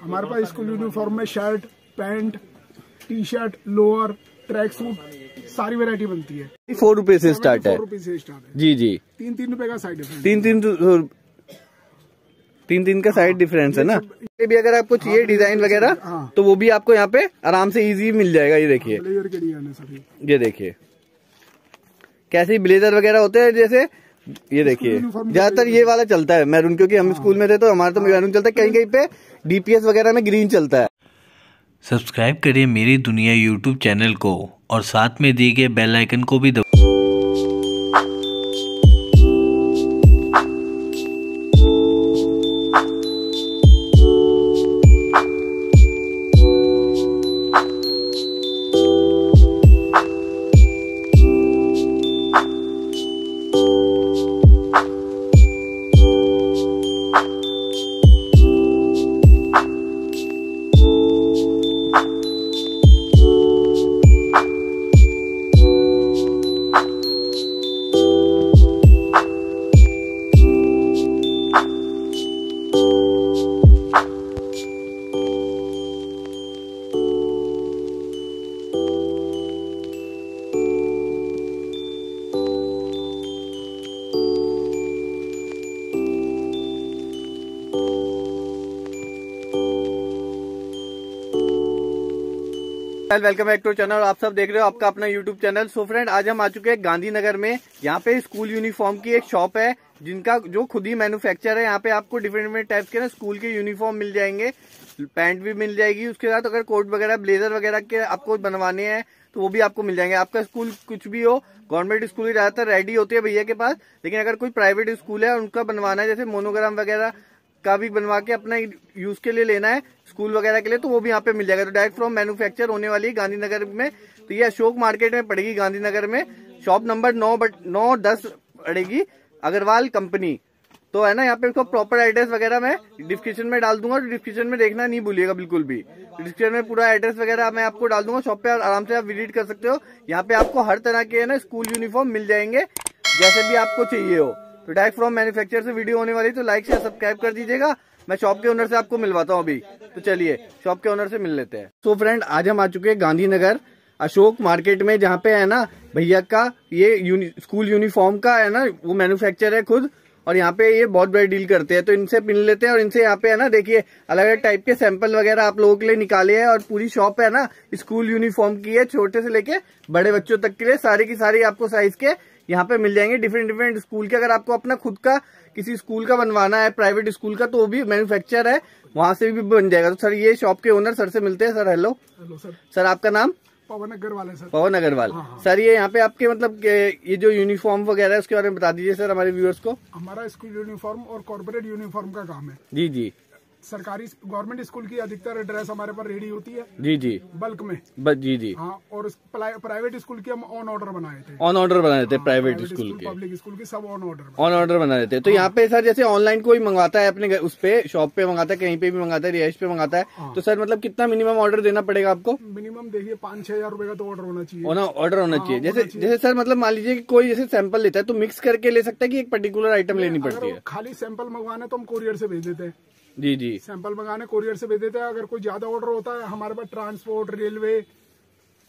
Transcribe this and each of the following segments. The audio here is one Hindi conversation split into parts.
हमारे पास स्कूल यूनिफॉर्म में shirt, pant, T shirt, lower, track suit, सारी वैरायटी बनती है। 4 रुपए से स्टार्ट है। 4 रुपए से स्टार्ट है। जी जी। 3-3 रुपए का साइड डिफरेंस। 3-3 का साइड डिफरेंस है ना। ये भी अगर आपको चाहिए डिजाइन वगैरह तो वो भी आपको यहाँ पे आराम से इजी मिल जाएगा। ये देखिए, ये देखिए कैसे ब्लेजर वगैरह होते हैं। जैसे ये देखिए ज्यादातर ये वाला चलता है मैरून, क्योंकि हम स्कूल में थे तो हमारा तो मैरून चलता है। कहीं कहीं पे डीपीएस वगैरह में ग्रीन चलता है। सब्सक्राइब करिए मेरी दुनिया यूट्यूब चैनल को और साथ में दिए गए बेल आइकन को भी दबाएं। Welcome back to channel. आप सब देख रहे हो आपका अपना यूट्यूब चैनल। सो फ्रेंड, आज हम आ चुके हैं गांधीनगर में। यहाँ पे स्कूल यूनिफॉर्म की एक शॉप है जिनका जो खुद ही मैन्युफैक्चर है। यहाँ पे आपको डिफरेंट टाइप्स के ना स्कूल के यूनिफॉर्म मिल जाएंगे, पैंट भी मिल जाएगी, उसके साथ अगर कोट वगैरह ब्लेजर वगैरह के आपको बनवाने हैं तो वो भी आपको मिल जाएंगे। आपका स्कूल कुछ भी हो, गवर्नमेंट स्कूल ही ज्यादातर रेडी होती है भैया के पास, लेकिन अगर कोई प्राइवेट स्कूल है उनका बनवाना है, जैसे मोनोग्राम वगैरह का भी बनवा के अपना यूज के लिए लेना है स्कूल वगैरह के लिए, तो वो भी यहाँ पे मिल जाएगा। तो डायरेक्ट फ्रॉम मैन्युफैक्चर होने वाली है गांधीनगर में। तो ये अशोक मार्केट में पड़ेगी गांधीनगर में, शॉप नंबर 9/10 पड़ेगी, अग्रवाल कंपनी। तो है ना, यहाँ पे इसको प्रॉपर एड्रेस वगैरह मैं डिस्क्रिप्शन में डाल दूंगा, तो डिस्क्रिप्शन में देखना नहीं भूलिएगा बिल्कुल भी। डिस्क्रिप्शन में पूरा एड्रेस वगैरह मैं आपको डाल दूंगा। शॉप पे आराम से आप विजिट कर सकते हो। यहाँ पे आपको हर तरह के है ना स्कूल यूनिफॉर्म मिल जाएंगे जैसे भी आपको चाहिए हो। तो डायरेक्ट फ्रॉम मैन्युफैक्चर से वीडियो होने वाली, तो लाइक शेयर सब्सक्राइब कर दीजिएगा। मैं शॉप के ओनर से आपको मिलवाता हूँ अभी। तो चलिए शॉप के ओनर से मिल लेते हैं। सो फ्रेंड, आज हम आ चुके हैं गांधीनगर अशोक मार्केट में, जहाँ पे है ना भैया का ये स्कूल यूनिफॉर्म का है ना वो मैन्युफैक्चर है खुद, और यहाँ पे ये बहुत बड़ी डील करते हैं। तो इनसे मिल लेते हैं और इनसे यहाँ पे है ना देखिए अलग अलग टाइप के सैंपल वगैरह आप लोगों के लिए निकाले हैं। और पूरी शॉप है ना स्कूल यूनिफॉर्म की है, छोटे से लेके बड़े बच्चों तक के लिए सारे की सारी आपको साइज के यहाँ पे मिल जाएंगे डिफरेंट स्कूल के। अगर आपको अपना खुद का किसी स्कूल का बनवाना है, प्राइवेट स्कूल का, तो वो भी मैन्युफैक्चर है वहां से भी बन जाएगा। तो सर ये शॉप के ओनर सर से मिलते हैं। Sir hello. Hello sir. Sir आपका नाम? पवन अग्रवाल है सर। पवन अग्रवाल। हाँ। सर ये यहाँ पे आपके मतलब ये जो यूनिफॉर्म वगैरह है उसके बारे में बता दीजिए सर हमारे व्यूअर्स को। हमारा स्कूल यूनिफॉर्म और कॉर्पोरेट यूनिफॉर्म का काम है। जी जी। सरकारी गवर्नमेंट स्कूल की अधिकतर ड्रेस हमारे पर रेडी होती है। जी जी। बल्क में। जी जी। हाँ, और प्राइवेट स्कूल की हम ऑन ऑर्डर बनाए थे। ऑन ऑर्डर बनाए थे प्राइवेट स्कूल के, पब्लिक स्कूल की सब ऑन ऑर्डर बनाए थे। तो यहाँ पे सर जैसे ऑनलाइन कोई मंगाता है अपने उस पे शॉप पे मंगाता है, कहीं पे भी मंगाता है, रिहाइश पे मंगाता है, तो सर मतलब कितना मिनिमम ऑर्डर देना पड़ेगा आपको? मिनिमम देखिए 5-6 हजार रुपए का तो ऑर्डर होना चाहिए। ऑर्डर होना चाहिए। जैसे सर मतलब मान लीजिए कि कोई जैसे सैंपल लेता है तो मिक्स करके ले सकता है कि एक पर्टिकुलर आइटम लेनी पड़ती है? खाली सैंपल मंगवाना तो हम कोरियर से भेज देते हैं। जी जी। सैंपल मंगाने कोरियर से भेज देते हैं। अगर कोई ज्यादा ऑर्डर होता है हमारे पास ट्रांसपोर्ट, रेलवे,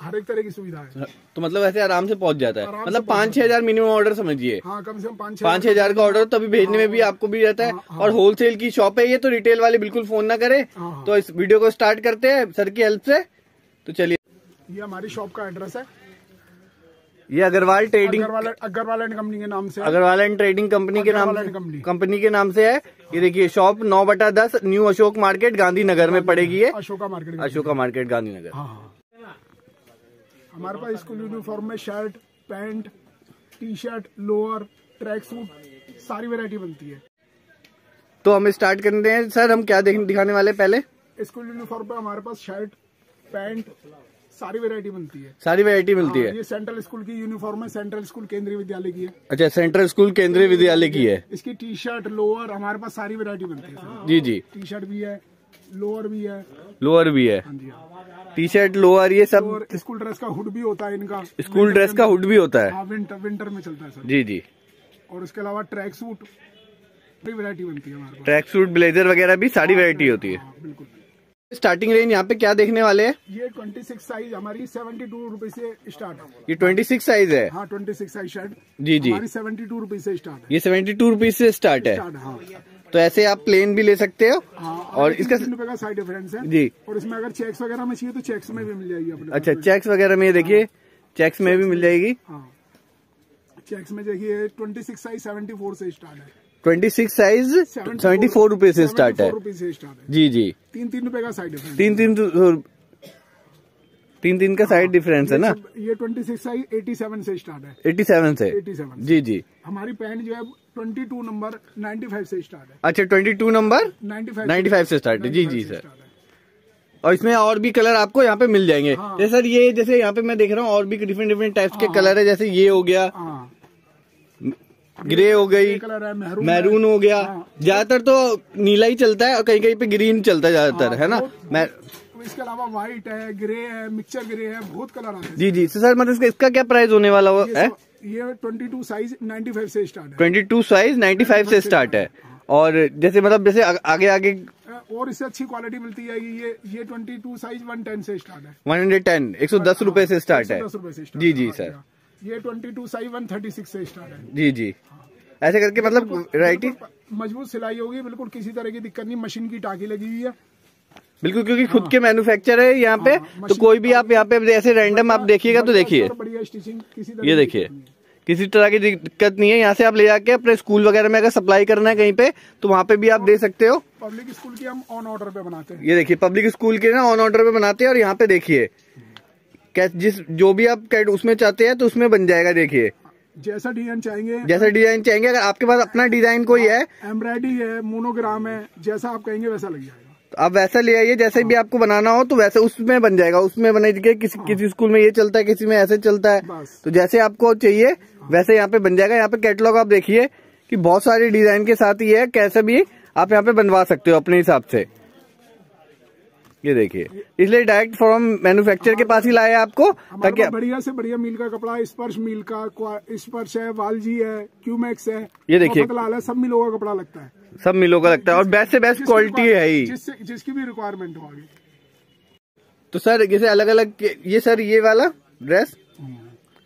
हर एक तरह की सुविधा है। तो मतलब ऐसे आराम से पहुंच जाता है। मतलब 5-6 हजार मिनिमम ऑर्डर समझिए। हाँ, कम से कम 5-6 हजार का ऑर्डर तभी भेजने में भी आपको भी रहता है। और होलसेल की शॉप है ये, तो रिटेल वाले बिल्कुल फोन ना करें। तो इस वीडियो को स्टार्ट करते हैं सर की हेल्प से। तो चलिए, ये हमारी शॉप का एड्रेस है। ये Agarwal trading, Agarwal and company के नाम से, अग्रवाल एंड ट्रेडिंग कंपनी के नाम से है। ये देखिए shop 9/10 new Ashok market Gandhinagar में पड़ेगी है। अशोका मार्केट गांधीनगर। हमारे पास स्कूल यूनिफॉर्म में shirt, pant, T shirt, lower, track suit, सारी वेरायटी बनती है। तो हम स्टार्ट करते हैं। सर हम क्या दिखाने वाले? पहले स्कूल यूनिफॉर्म पे हमारे पास शर्ट, पैंट, सारी वैरायटी बनती है। सारी वैरायटी मिलती है। ये सेंट्रल स्कूल की यूनिफॉर्म है। सेंट्रल स्कूल केंद्रीय विद्यालय की है। अच्छा, सेंट्रल स्कूल केंद्रीय विद्यालय की है। इसकी टी शर्ट, लोअर हमारे पास सारी वैरायटी बनती है। जी जी। टी शर्ट भी है, लोअर भी है। लोअर भी है। टी शर्ट, लोअर, ये सब। स्कूल ड्रेस का हुड भी होता है इनका। स्कूल ड्रेस का हुड भी होता है, विंटर में चलता है सर। जी जी। और इसके अलावा ट्रैक सूट भी वैरायटी बनती है। ट्रैक सूट, ब्लेजर वगैरह भी सारी वैरायटी होती है। बिल्कुल। स्टार्टिंग रेंज यहाँ पे क्या देखने वाले हैं? ये 26 साइज हमारी 72 रुपए से स्टार्ट है। ये 26 साइज है? हाँ, 26 साइज शर्ट। जी जी, 72 रुपए से स्टार्ट है। ये 72 रुपए से स्टार्ट है। हाँ। तो ऐसे आप प्लेन भी ले सकते हो। हाँ, और इसका ₹3 का साइड डिफरेंस है जी। और इसमें अगर चेक्स वगैरह में चाहिए तो चेक्स में भी मिल जाएगी। अच्छा, चेक्स वगैरह में देखिये, चेक्स में भी मिल जाएगी। चेक्स में देखिए 26 साइज 74 से स्टार्ट है। 26 साइज 74 रुपए से स्टार्ट है। जी जी, ₹3 का साइड डिफरेंस। तीन का साइड डिफरेंस है ना। ये 26 साइज 87 से स्टार्ट है। 87 से। जी जी, हमारी पैंट जो है 22 नंबर 95 से स्टार्ट है। अच्छा, 22 नंबर 95 से स्टार्ट है। जी जी सर, और इसमें और भी कलर आपको यहाँ पे मिल जाएंगे। जैसे सर ये जैसे यहाँ पे मैं देख रहा हूँ और भी डिफरेंट टाइप्स के कलर है। जैसे ये हो गया, ग्रे हो गई, मैरून हो गया। ज्यादातर तो नीला ही चलता है और कहीं कहीं पे ग्रीन चलता है ज्यादातर, है ना। इसके अलावा व्हाइट है, ग्रे है, मिक्सचर ग्रे है, बहुत कलर आते हैं। जी जी सर, मतलब इसका क्या प्राइस होने वाला है? ये 22 साइज 95 से स्टार्ट है। 22 साइज 95 से स्टार्ट है। और जैसे मतलब जैसे आगे आगे और इससे अच्छी क्वालिटी मिलती जाएगी। ये 22 साइज 110 से स्टार्ट है। 110 110 रुपए से स्टार्ट है। जी जी सर, ये 22 साइज 136 से स्टार्ट है। जी जी, ऐसे करके मतलब वैरायटी। मजबूत सिलाई होगी, बिल्कुल किसी तरह की दिक्कत नहीं। मशीन की टाकी लगी हुई है बिल्कुल, क्योंकि खुद के मैन्युफैक्चर है यहाँ पे। तो कोई भी आप यहाँ पे ऐसे रैंडम आप देखिएगा तो देखिए, ये देखिए किसी तरह की दिक्कत नहीं है। यहाँ से आप ले जाके अपने स्कूल वगैरह में अगर सप्लाई करना है कहीं पे तो वहाँ पे भी आप दे सकते हो। पब्लिक स्कूल के हम ऑन ऑर्डर पे बनाते हैं। ये देखिए, पब्लिक स्कूल के ना ऑन ऑर्डर पे बनाते हैं। और यहाँ पे देखिए जिस जो भी आप उसमें चाहते हैं तो उसमें बन जाएगा। देखिए जैसा डिजाइन चाहेंगे, अगर आपके पास अपना डिजाइन कोई है, एम्ब्रॉयडरी है, मोनोग्राम है, जैसा आप कहेंगे वैसा लग जाएगा। तो आप वैसा ले आइए, जैसे भी आपको बनाना हो तो वैसे उसमें बन जाएगा। उसमें बनाइए, किसी स्कूल में ये चलता है, किसी में ऐसे चलता है, तो जैसे आपको चाहिए वैसे यहाँ पे बन जाएगा। यहाँ पे कैटलॉग आप देखिए कि बहुत सारे डिजाइन के साथ ही है। कैसे भी आप यहाँ पे बनवा सकते हो अपने हिसाब से। ये देखिए, इसलिए डायरेक्ट फ्रॉम मैन्युफैक्चर के पास ही लाया आपको, ताकि बढ़िया से बढ़िया मील का कपड़ा, स्पर्श मील का, स्पर्श है, वालजी है, क्यूमैक्स है। ये देखिए सब मिलों का कपड़ा लगता है, सब मिलों का लगता है और बेस्ट से बेस्ट क्वालिटी है ही, जिसकी भी रिक्वायरमेंट हो। तो सर जैसे अलग अलग ये सर ये वाला ड्रेस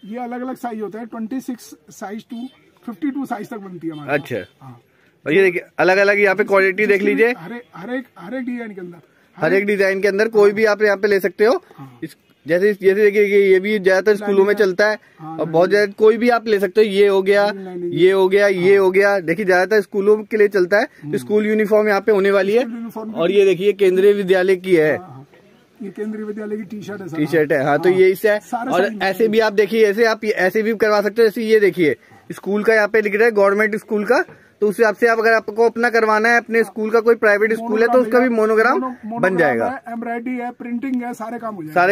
ये अलग अलग साइज होता है। 26 साइज टू 52 साइज तक बनती है। अच्छा, और ये देखिए अलग अलग यहाँ पे क्वालिटी देख लीजिए। हर एक डिजाइन के अंदर कोई भी आप यहाँ पे ले सकते हो। जैसे देखिए ये भी ज्यादातर स्कूलों में चलता है और बहुत ज्यादा कोई भी आप ले सकते हो। ये हो गया, ये हो गया। देखिए ज्यादातर स्कूलों के लिए चलता है। तो स्कूल यूनिफॉर्म यहाँ पे होने वाली है। और ये देखिए केंद्रीय विद्यालय की है, ये केंद्रीय विद्यालय की टी शर्ट है। हाँ, तो ये इससे है। और ऐसे भी आप देखिए, ऐसे भी करवा सकते हो। जैसे ये देखिए स्कूल का यहाँ पे लिख रहा है, गवर्नमेंट स्कूल का। तो उस हिसाब से आप अगर आपको अपना करवाना है, अपने स्कूल का कोई प्राइवेट स्कूल है तो उसका भी मोनोग्राम बन जाएगा। एम्ब्रॉयडरी है, प्रिंटिंग है, सारे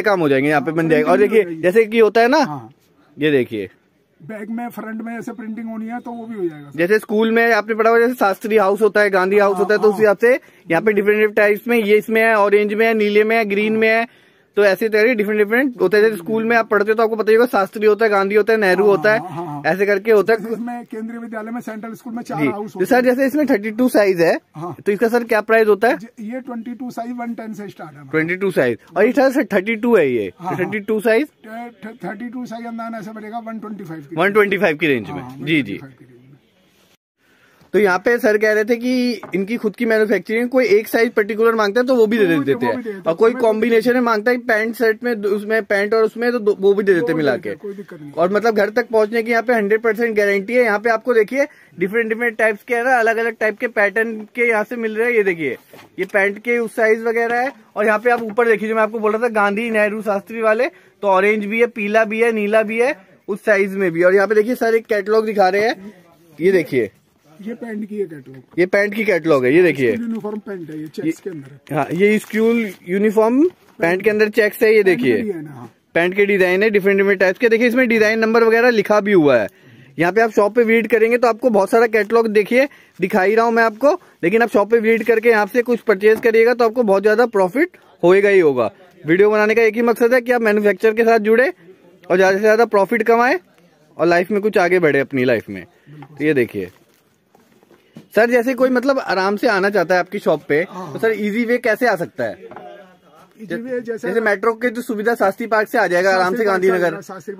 काम हो जाएंगे यहाँ पे बन जाएगा। और देखिए जैसे कि होता है ना, ये देखिए बैग में फ्रंट में ऐसे प्रिंटिंग होनी है तो वो भी हो जाएगा। जैसे स्कूल में आपने पढ़ा हुआ, जैसे शास्त्री हाउस होता है, गांधी हाउस होता है, तो उस हिसाब से यहाँ पे डिफरेंट टाइप्स में ये इसमें है, ऑरेंज में है, नीले में है, ग्रीन में है। तो ऐसे तरह डिफरेंट होते हैं। जैसे स्कूल में आप पढ़ते हो तो आपको पता ही होगा, शास्त्री होता है, गांधी होता है, नेहरू होता है, ऐसे करके होता है। इसमें केंद्रीय विद्यालय में सेंट्रल स्कूल में 4 हाउस होते हैं। सर जैसे इसमें 32 साइज है, तो इसका सर क्या प्राइस होता है? ये 22 साइज 110 से स्टार्ट है। 22 साइज और ये सर 32 है। ये 32 साइज 32 साइज अंदाज़ ऐसा बढ़ेगा 125 की रेंज में। जी जी, तो यहाँ पे सर कह रहे थे कि इनकी खुद की मैन्युफैक्चरिंग, कोई एक साइज पर्टिकुलर मांगता है तो वो भी दे देते हैं, और कोई कॉम्बिनेशन में मांगता है पैंट शर्ट में, उसमें पैंट और उसमें, तो वो भी दे देते मिला के। और मतलब घर तक पहुंचने की यहाँ पे 100% गारंटी है। यहाँ पे आपको देखिए डिफरेंट टाइप्स के है ना, अलग अलग टाइप के पैटर्न के यहाँ से मिल रहे हैं। ये देखिए ये पैंट के उस साइज वगैरह है। और यहाँ पे आप ऊपर देखिए, जो मैं आपको बोल रहा था गांधी नेहरू शास्त्री वाले, तो ऑरेंज भी है, पीला भी है, नीला भी है, उस साइज में भी। और यहाँ पे देखिए सर एक कैटलॉग दिखा रहे हैं। ये देखिए ये पैंट की कैटलॉग, है। ये देखिए यूनिफॉर्म पैंट है, ये चेक्स के अंदर। हाँ, ये स्कूल यूनिफॉर्म पैंट के अंदर चेक्स है। ये देखिए पैंट के डिजाइन है डिफरेंट टाइप्स के। देखिए इसमें डिजाइन नंबर वगैरह लिखा भी हुआ है। यहाँ पे आप शॉप पे विजिट करेंगे तो आपको बहुत सारा कैटलॉग देखिए दिखा ही रहा हूँ मैं आपको, लेकिन आप शॉप पे विजिट करके यहाँ से कुछ परचेज करिएगा तो आपको बहुत ज्यादा प्रॉफिट होएगा ही होगा। वीडियो बनाने का एक ही मकसद है कि आप मैन्युफैक्चर के साथ जुड़े और ज्यादा से ज्यादा प्रॉफिट कमाए और लाइफ में कुछ आगे बढ़े अपनी लाइफ में। ये देखिए सर जैसे कोई मतलब आराम से आना चाहता है आपकी शॉप पे, तो सर इजी वे कैसे आ सकता है? जैसे मेट्रो की जो सुविधा शास्त्री पार्क से आ जाएगा आराम से गांधीनगर,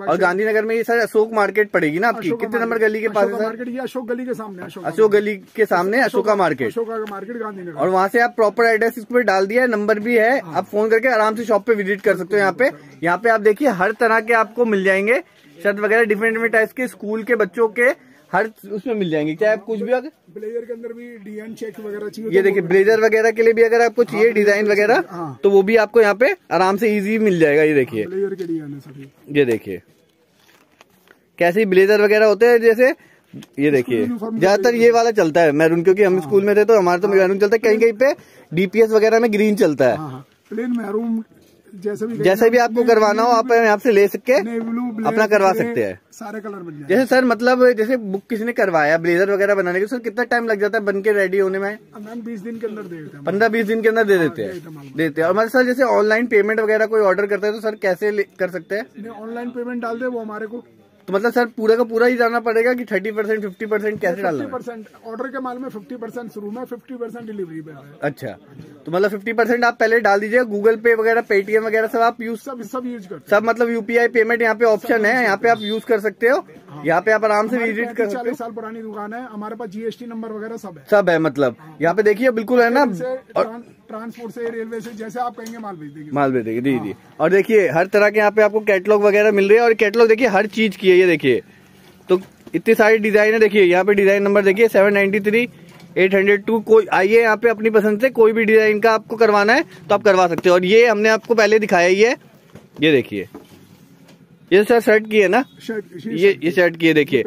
और गांधीनगर में ये सर अशोक मार्केट पड़ेगी ना आपकी, कितने नंबर गली के पास मार्केट? ये अशोक गली के सामने, अशोक गली के सामने अशोका मार्केट, अशोका मार्केट गांधीनगर। और वहाँ से आप प्रॉपर एड्रेस इस पर डाल दिया है, नंबर भी है, आप फोन करके आराम से शॉप पे विजिट कर सकते हो। यहाँ पे आप देखिए हर तरह के आपको मिल जाएंगे शर्ट वगैरह, डिफरेंट डिफरेंट टाइप्स के स्कूल के बच्चों के हर उसमें मिल जाएंगे। चाहे आप कुछ भी ब्लेजर के अंदर भी डीएन चेक वगैरह चाहिए, ये देखिए ब्लेजर वगैरह के लिए भी अगर आपको चाहिए डिजाइन वगैरह तो वो भी आपको यहाँ पे आराम से इजी मिल जाएगा। ये देखिए ब्लेजर के डिजाइन है सर, ये देखिए कैसे ब्लेजर वगैरह होते हैं, जैसे ये देखिए ज्यादातर ये वाला चलता है मैरून, क्योंकि हम स्कूल में थे तो हमारा तो मैरून चलता है, कहीं कहीं पे डीपीएस वगैरह में ग्रीन चलता है। प्लेन मैरून जैसे भी आपको करवाना हो आप यहाँ से ले सकते हैं, अपना करवा सकते हैं, सारे कलर बन जाएंगे। जैसे सर मतलब जैसे बुक किसी ने करवाया ब्लेजर वगैरह बनाने के, सर कितना टाइम लग जाता है बन के रेडी होने में? 20 दिन के अंदर दे देते हैं, 15-20 दिन के अंदर दे देते हैं और मतलब सर जैसे ऑनलाइन पेमेंट वगैरह कोई ऑर्डर करता है तो सर कैसे कर सकते हैं? ऑनलाइन पेमेंट डाल दे वो हमारे को, तो मतलब सर पूरा का पूरा ही जाना पड़ेगा कि 30% 50% कैसे डालना? 50% ऑर्डर के माल में 50% शुरू में, 50% डिलीवरी पे। अच्छा, तो मतलब 50% आप पहले डाल दीजिए। गूगल पे वगैरह, पेटीएम वगैरह सब आप यूज सब यूज करते हैं, सब मतलब यूपीआई पेमेंट यहाँ पे ऑप्शन है, यहाँ पे आप यूज कर सकते हो। यहाँ पे आप आराम से विजिट कर सकते हो। 40 साल पुरानी दुकान है, हमारे पास जीएसटी नंबर वगैरह सब है मतलब यहाँ पे देखिए बिल्कुल है ना, ट्रांसपोर्ट से रेलवे से जैसे आप कहेंगे माल भेजेंगे दीदी। और देखिए हर तरह के यहाँ पे आपको कैटलॉग वगैरह मिल रही है, और कैटलॉग देखिए हर चीज की है। ये देखिए तो इतनी सारी डिजाइन है, देखिए यहाँ पे डिजाइन नंबर देखिए 793-802। कोई आइए यहाँ पे अपनी पसंद से कोई भी डिजाइन का आपको करवाना है तो आप करवा सकते हो। और ये हमने आपको पहले दिखाया ही है, ये देखिए ये सर शर्ट की है ना, ये शर्ट की है। देखिए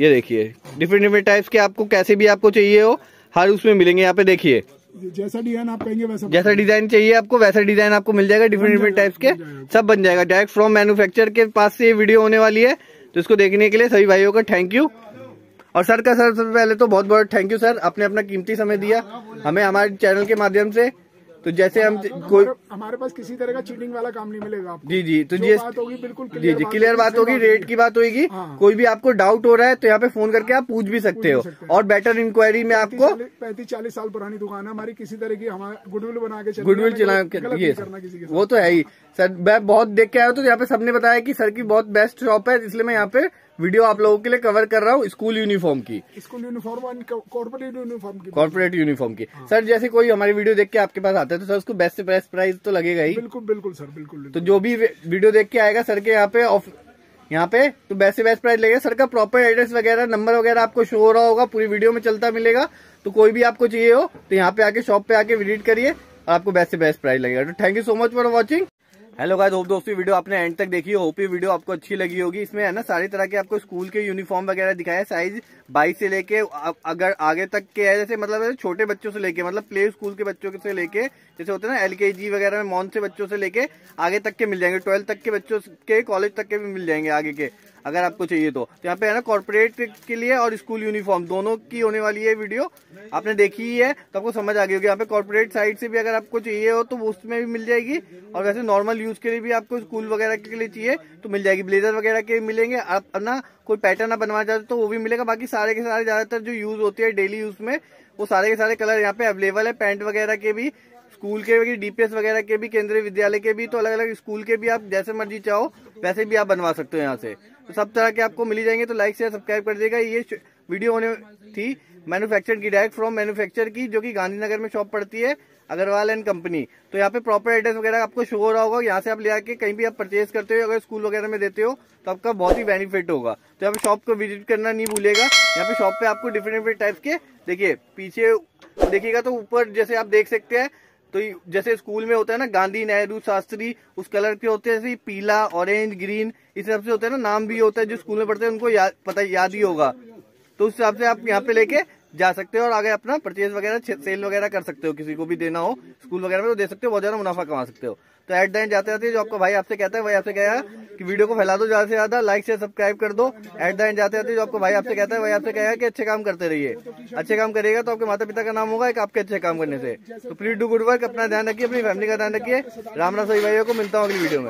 ये देखिए डिफरेंट डिफरेंट टाइप्स के आपको कैसे भी आपको चाहिए हो हर उसमें मिलेंगे। यहाँ पे देखिए जैसा डिजाइन आप कहेंगे वैसा, जैसा डिजाइन चाहिए आपको वैसा डिजाइन आपको मिल जाएगा, डिफरेंट टाइप्स के सब बन जाएगा। डायरेक्ट फ्रॉम मैन्युफैक्चरर के पास से ये वीडियो होने वाली है, तो इसको देखने के लिए सभी भाइयों का थैंक यू। और सर का सर सबसे पहले तो बहुत बहुत थैंक यू सर, आपने अपना कीमती समय दिया हमें हमारे चैनल के माध्यम से। तो जैसे हम कोई हमारे पास किसी तरह का चीटिंग वाला काम नहीं मिलेगा आपको। जी जी, तो ये बात होगी बिल्कुल जी, क्लियर बात होगी, रेट की बात होगी। कोई भी आपको डाउट हो रहा है तो यहाँ पे फोन करके आप पूछ भी सकते हो, और बेटर इंक्वायरी में आपको 35-40 साल पुरानी दुकान है हमारी, किसी तरह की हमारे गुडविल बना के गुडविल चला वो तो है ही सर। मैं बहुत देख के आया हूँ तो यहाँ पे सबने बताया कि सर की बहुत बेस्ट शॉप है, इसलिए मैं यहाँ पे वीडियो आप लोगों के लिए कवर कर रहा हूँ स्कूल यूनिफॉर्म की, स्कूल यूनिफॉर्म और कॉर्पोरेट यूनिफॉर्म की। सर जैसे कोई हमारी वीडियो देख के आपके पास आता है तो सर उसको बेस्ट प्राइस तो लगेगा ही। बिल्कुल सर, बिल्कुल। तो जो भी वीडियो देख के आएगा सर के यहाँ पे तो बेस्ट प्राइस लगेगा। सर का प्रॉपर एड्रेस वगैरह नंबर वगैरह आपको शो हो रहा होगा, पूरी वीडियो में चलता मिलेगा। तो कोई भी आपको चाहिए हो तो यहाँ पे आके शॉप पे आके विजिट करिए, आपको बेस्ट प्राइस लगेगा। तो thank you so much for watching. Hello guys, hope दोस्तों वीडियो आपने एंड तक देखी, होप ये वीडियो आपको अच्छी लगी होगी। इसमें है ना सारी तरह के आपको स्कूल के यूनिफॉर्म वगैरह दिखाया, साइज 22 से लेके अगर आगे तक के है, जैसे मतलब छोटे बच्चों से लेके मतलब प्ले स्कूल के बच्चों से लेके जैसे होते हैं ना LKG वगैरह में मॉन से बच्चों से लेके आगे तक के मिल जाएंगे, 12th तक के बच्चों के, कॉलेज तक के भी मिल जाएंगे आगे के अगर आपको चाहिए तो। यहाँ पे है ना कॉर्पोरेट के लिए और स्कूल यूनिफॉर्म दोनों की होने वाली है वीडियो, आपने देखी ही है तो आपको समझ आ गई होगी। यहाँ पे कॉर्पोरेट साइड से भी अगर आपको चाहिए हो तो वो उसमें भी मिल जाएगी, और वैसे नॉर्मल यूज के लिए भी आपको स्कूल वगैरह के लिए चाहिए तो मिल जाएगी। ब्लेजर वगैरह के मिलेंगे, आप ना कोई पैटर्न आप बनवाना चाहते तो वो भी मिलेगा। बाकी सारे के सारे ज्यादातर जो यूज होती है डेली यूज में वो सारे के सारे कलर यहाँ पे अवेलेबल है। पैंट वगैरह के भी, स्कूल के भी, DPS वगैरह के भी, केंद्रीय विद्यालय के भी, तो अलग अलग स्कूल के भी आप जैसे मर्जी चाहो वैसे भी आप बनवा सकते हो यहाँ से। तो सब तरह के आपको मिल जाएंगे। तो लाइक शेयर सब्सक्राइब कर दीजिएगा। ये वीडियो होने थी मैन्युफैक्चर की, डायरेक्ट फ्रॉम मैन्युफैक्चर की, जो कि गांधीनगर में शॉप पड़ती है अग्रवाल एंड कंपनी। तो यहाँ पे प्रॉपर एड्रेस वगैरह आपको शो हो रहा होगा, यहाँ से आप ले आके कहीं भी आप परचेज करते हो, अगर स्कूल वगैरह में देते हो तो आपका बहुत ही बेनिफिट होगा। तो यहाँ पे शॉप को विजिट करना नहीं भूलेगा। यहाँ पे शॉप पे आपको डिफरेंट टाइप्स के देखिए, पीछे देखिएगा तो ऊपर जैसे आप देख सकते हैं तो जैसे स्कूल में होता है ना गांधी, नेहरू, शास्त्री, उस कलर के होते हैं, जैसे पीला, ऑरेंज, ग्रीन, इस हिसाब से होता है ना। नाम भी होता है जो स्कूल में पढ़ते हैं उनको याद ही होगा, तो उस हिसाब से आप यहाँ पे लेके जा सकते हो और आगे अपना परचेज वगैरह सेल वगैरह कर सकते हो। किसी को भी देना हो स्कूल वगैरह में तो दे सकते हो, बहुत ज्यादा मुनाफा कमा सकते हो। तो एट द एंड जाते जाते जो आपका भाई आपसे कहता है, वही आपसे कह रहा है कि वीडियो को फैला दो ज्यादा से ज्यादा, लाइक शेयर सब्सक्राइब कर दो। एट द एंड जाते जाते जो आपका भाई आपसे कहता है, वही आपसे कह रहा है कि अच्छे काम करते रहिए। अच्छे काम करिएगा तो आपके माता पिता का नाम होगा एक आपके अच्छे काम करने से। तो प्लीज डू गुड वर्क, अपना ध्यान रखिए, अपनी फैमिली का ध्यान रखिए। राम राम सभी भाइयों को, मिलता हूँ अगली वीडियो में।